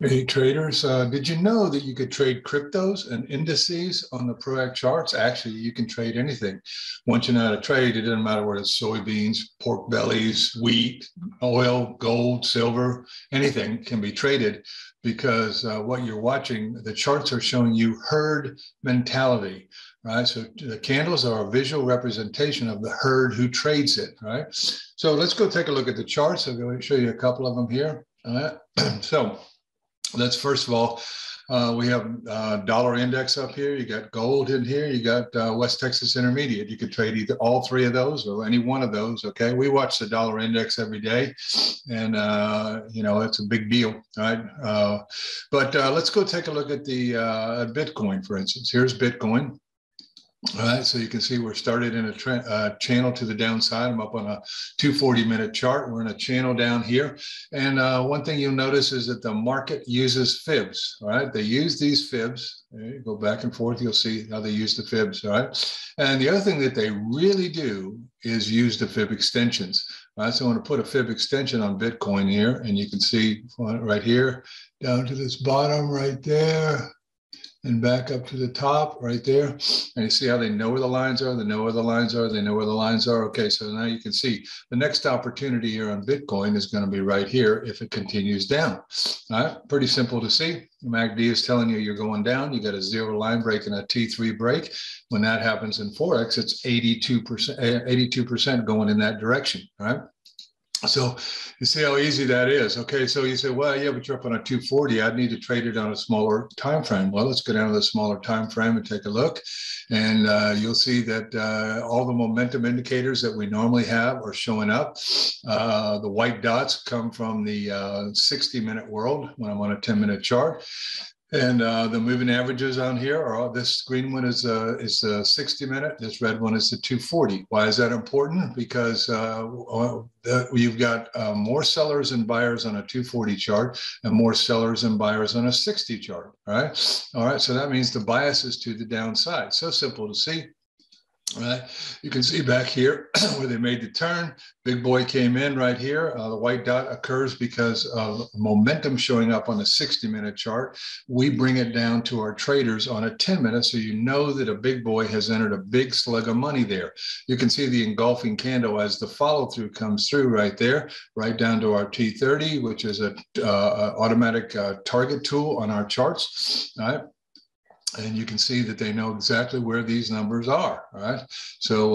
Hey traders, did you know that you could trade cryptos and indices on the ProAct Charts? Actually, you can trade anything. Once you know how to trade, it doesn't matter whether it's soybeans, pork bellies, wheat, oil, gold, silver, anything can be traded because what you're watching, the charts are showing you herd mentality, right? So the candles are a visual representation of the herd who trades it, right? So let's go take a look at the charts. I'll go show you a couple of them here. So let's first of all, we have dollar index up here. You got gold in here. You got West Texas Intermediate. You could trade either all three of those or any one of those. Okay, we watch the dollar index every day, and you know it's a big deal, right? But let's go take a look at the Bitcoin, for instance. Here's Bitcoin. All right, so you can see we're started in a trend, channel to the downside. I'm up on a 240-minute chart. We're in a channel down here. And one thing you'll notice is that the market uses fibs, all right? They use these fibs. You go back and forth, you'll see how they use the fibs, all right? And the other thing that they really do is use the fib extensions. All right, so I'm going to put a fib extension on Bitcoin here, and you can see right here, down to this bottom right there, and back up to the top right there. And you see how they know where the lines are, they know where the lines are, they know where the lines are. Okay, so now you can see the next opportunity here on Bitcoin is going to be right here if it continues down. All right, pretty simple to see. MACD is telling you you're going down. You got a zero line break and a T3 break. When that happens in Forex, it's 82% going in that direction, all right? So you see how easy that is. Okay, so you say, well, yeah, but you're up on a 240. I'd need to trade it on a smaller time frame. Well, let's go down to the smaller time frame and take a look. And you'll see that all the momentum indicators that we normally have are showing up. The white dots come from the 60-minute world when I'm on a 10-minute chart. And the moving averages on here are, this green one is the 60-minute, this red one is the 240. Why is that important? Because you've got more sellers and buyers on a 240 chart and more sellers and buyers on a 60 chart, all right? All right, so that means the bias is to the downside. So simple to see. Right. You can see back here where they made the turn. Big boy came in right here. The white dot occurs because of momentum showing up on the 60-minute chart. We bring it down to our traders on a 10-minute, so you know that a big boy has entered a big slug of money there. You can see the engulfing candle as the follow-through comes through right there, right down to our T30, which is an automatic target tool on our charts. All right. And you can see that they know exactly where these numbers are, all right? So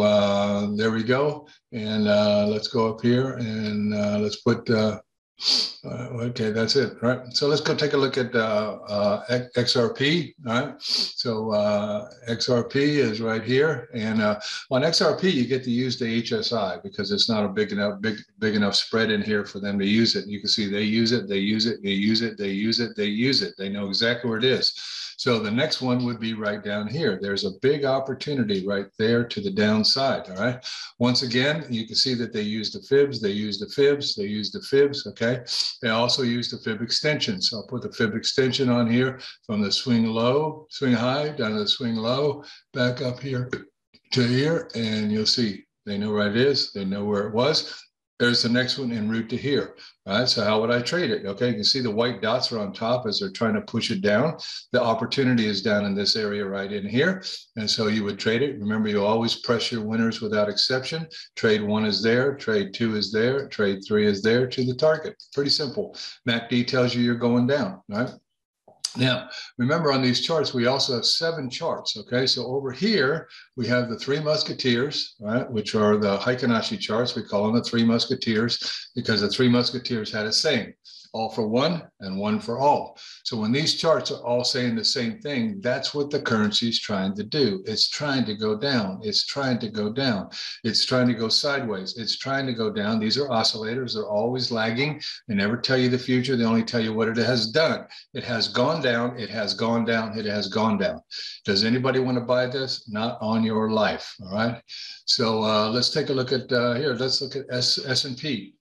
there we go. And let's go up here and let's put, okay, that's it, right? So let's go take a look at XRP, all right? So XRP is right here. And on XRP, you get to use the HSI because it's not a big enough spread in here for them to use it. You can see they use it, they use it, they use it, they use it, they use it. They know exactly where it is. So the next one would be right down here. There's a big opportunity right there to the downside, all right? Once again, you can see that they use the fibs, they use the fibs, they use the fibs, okay? They also use the fib extension. So I'll put the fib extension on here from the swing low, swing high, down to the swing low, back up here to here, and you'll see they know where it is, they know where it was. There's the next one en route to here. All right, so how would I trade it? Okay, you can see the white dots are on top as they're trying to push it down. The opportunity is down in this area right in here. And so you would trade it. Remember, you always press your winners without exception. Trade one is there, trade two is there, trade three is there to the target. Pretty simple. MACD tells you you're going down, right? Now, remember on these charts, we also have 7 charts, okay? So over here, we have the 3 Musketeers, right, which are the Heiken Ashi charts. We call them the 3 Musketeers because the 3 Musketeers had a saying, all for one and one for all. So when these charts are all saying the same thing, that's what the currency is trying to do. It's trying to go down. It's trying to go down. It's trying to go sideways. It's trying to go down. These are oscillators. They're always lagging. They never tell you the future. They only tell you what it has done. It has gone down. It has gone down. It has gone down. Does anybody want to buy this? Not on your life. All right. So let's take a look at here. Let's look at S&P.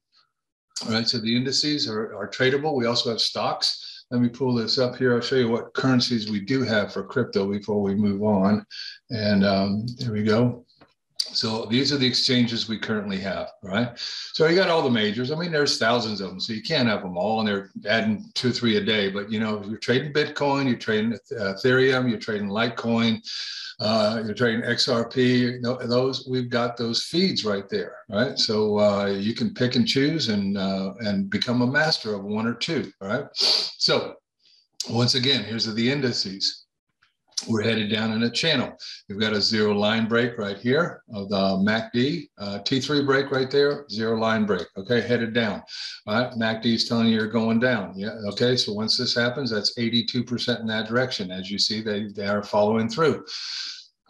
All right, so the indices are tradable. We also have stocks. Let me pull this up here. I'll show you what currencies we do have for crypto before we move on. And here we go. So these are the exchanges we currently have, right? So you got all the majors. I mean, there's thousands of them, so you can't have them all, and they're adding 2 or 3 a day. But, you know, you're trading Bitcoin, you're trading Ethereum, you're trading Litecoin, you're trading XRP. You know, those, we've got those feeds right there, right? So you can pick and choose and become a master of 1 or 2, all right? So once again, here's the indices. We're headed down in a channel. You've got a 0 line break right here of the MACD, T3 break right there, 0 line break, okay, headed down. All right, MACD is telling you you're going down, yeah, okay, so once this happens, that's 82% in that direction. As you see, they are following through.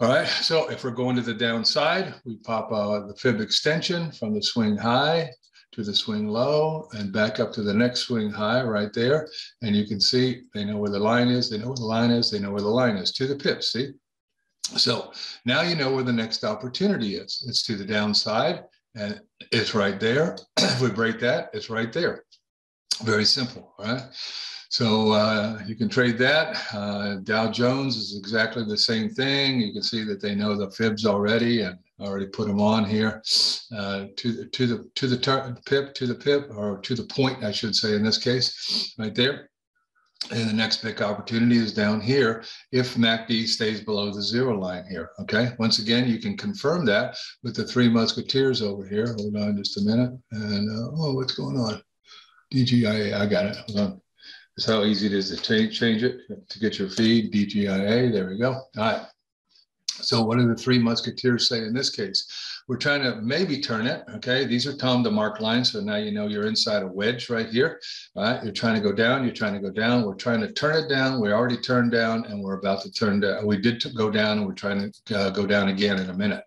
All right, so if we're going to the downside, we pop the Fib extension from the swing high to the swing low and back up to the next swing high right there. And you can see they know where the line is, they know where the line is, they know where the line is, to the pips, see? So now you know where the next opportunity is. It's to the downside and it's right there. If we break that, it's right there. Very simple, right? So you can trade that. Dow Jones is exactly the same thing. You can see that they know the fibs already and already put them on here to the point, I should say, in this case, right there. And the next big opportunity is down here if MACD stays below the 0 line here, okay? Once again, you can confirm that with the 3 musketeers over here. Hold on just a minute. And, oh, what's going on? DGIA, I got it, hold on. That's how easy it is to change it, to get your feed, DGIA, there we go. All right. So what do the 3 musketeers say in this case? We're trying to maybe turn it, okay? These are Tom DeMarc lines, so now you know you're inside a wedge right here, all right? You're trying to go down, you're trying to go down, we're trying to turn it down, we already turned down, and we're about to turn down. We did go down, and we're trying to go down again in a minute,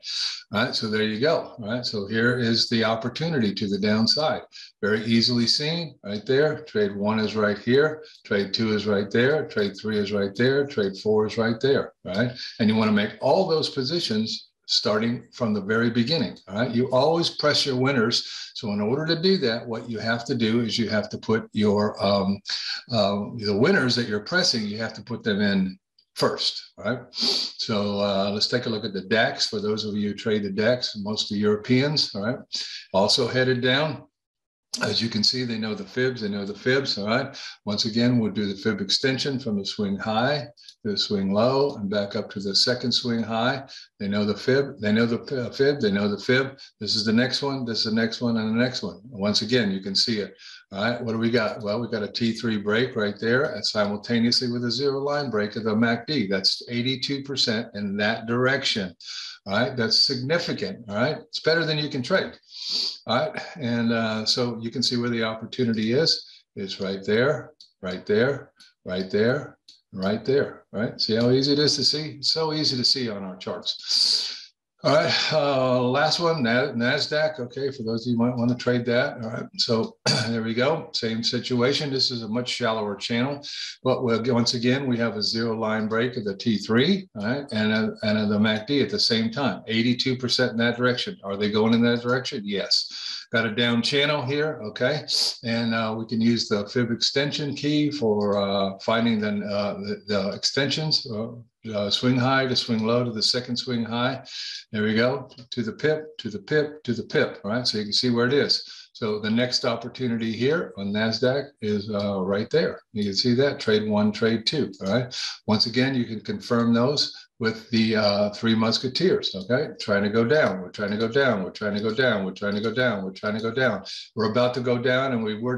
all right? So there you go, all right? So here is the opportunity to the downside. Very easily seen right there. Trade 1 is right here. Trade 2 is right there. Trade 3 is right there. Trade 4 is right there, right? And you want to make all those positions starting from the very beginning, all right? You always press your winners. So in order to do that, what you have to do is you have to put your the winners that you're pressing, you have to put them in first, all right? So let's take a look at the DAX. For those of you who trade the DAX, mostly Europeans, all right? Also headed down. As you can see, they know the fibs, all right? Once again, we'll do the fib extension from the swing high to the swing low and back up to the second swing high. They know the fib, they know the fib, they know the fib. This is the next one, this is the next one, and the next one. Once again, you can see it, all right? What do we got? Well, we got a T3 break right there and simultaneously with a 0 line break of the MACD. That's 82% in that direction, all right? That's significant, all right? It's better than you can trade. All right, and so you can see where the opportunity is. It's right there, right there, right there, right there, right? See how easy it is to see? It's so easy to see on our charts. All right, last one, NASDAQ. Okay, for those of you who might want to trade that. All right, so there we go. Same situation. This is a much shallower channel. But we'll, once again, we have a 0 line break of the T3, all right, and the MACD at the same time, 82% in that direction. Are they going in that direction? Yes. Got a down channel here, okay? And we can use the Fib extension key for finding the extensions. Swing high to swing low to the second swing high. There we go, to the pip, to the pip, to the pip, all right? So you can see where it is. So the next opportunity here on NASDAQ is right there. You can see that, trade 1, trade 2, all right? Once again, you can confirm those with the 3 musketeers, okay? Trying to go down, we're trying to go down, we're trying to go down, we're trying to go down, we're trying to go down. We're about to go down and we were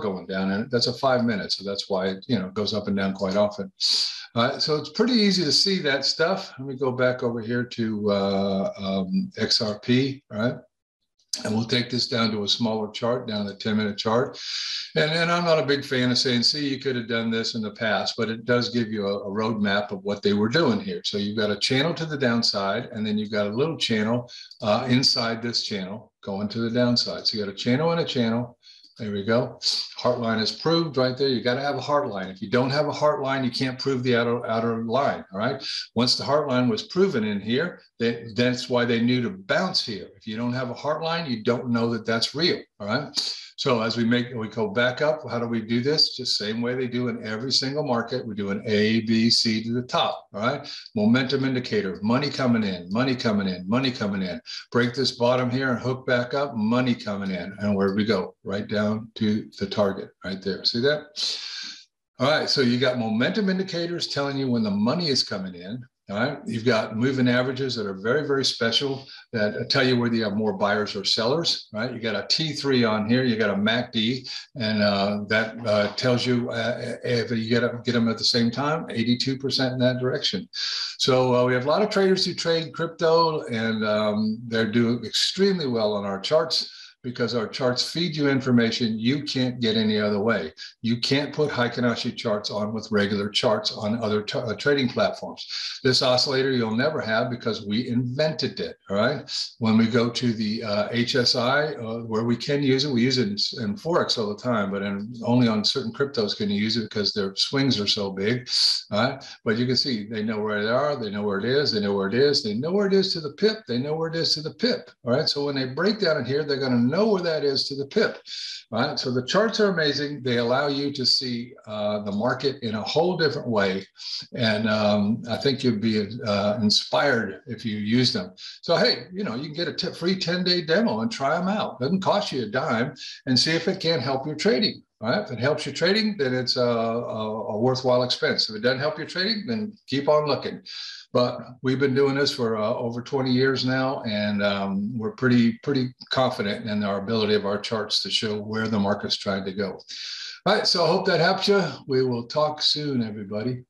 going down, and that's a 5-minute, so that's why it, you know, goes up and down quite often. So it's pretty easy to see that stuff. Let me go back over here to XRP, all right? And we'll take this down to a smaller chart, down the 10-minute chart. And I'm not a big fan of saying, see, you could have done this in the past, but it does give you a roadmap of what they were doing here. So you've got a channel to the downside, and then you've got a little channel inside this channel going to the downside. So you got a channel and a channel. There we go. Heart line is proved right there. You got to have a heart line. If you don't have a heart line, you can't prove the outer line, all right? Once the heart line was proven in here, that's why they knew to bounce here. If you don't have a heart line, you don't know that that's real, All right. So as we go back up, how do we do this? Just same way they do in every single market. We do an A, B, C to the top. All right. Momentum indicator, money coming in, money coming in, money coming in. Break this bottom here and hook back up, money coming in. And where do we go? Right down to the target right there. See that? All right. So you got momentum indicators telling you when the money is coming in. All right. You've got moving averages that are very, very special that tell you whether you have more buyers or sellers. Right. You got a T3 on here. You got a MACD, and that tells you if you get them at the same time, 82% in that direction. So we have a lot of traders who trade crypto, and they're doing extremely well on our charts, because our charts feed you information you can't get any other way. You can't put Heiken Ashi charts on with regular charts on other trading platforms. This oscillator you'll never have, because we invented it, all right? When we go to the HSI, where we can use it, we use it in Forex all the time, but only on certain cryptos can you use it, because their swings are so big, all right? But you can see they know where they are, they know where it is, they know where it is, they know where it is to the pip, they know where it is to the pip, all right? So when they break down in here, they're gonna know where that is to the pip. All right, so the charts are amazing. They allow you to see the market in a whole different way, and I think you'd be inspired if you use them. So hey, you know, you can get a free 10-day demo and try them out. Doesn't cost you a dime, and see if it can help your trading. All right, if it helps your trading, then it's a worthwhile expense. If it doesn't help your trading, then keep on looking. But we've been doing this for over 20 years now, and we're pretty confident in our ability of our charts to show where the market's trying to go. All right, so I hope that helps you. We will talk soon, everybody.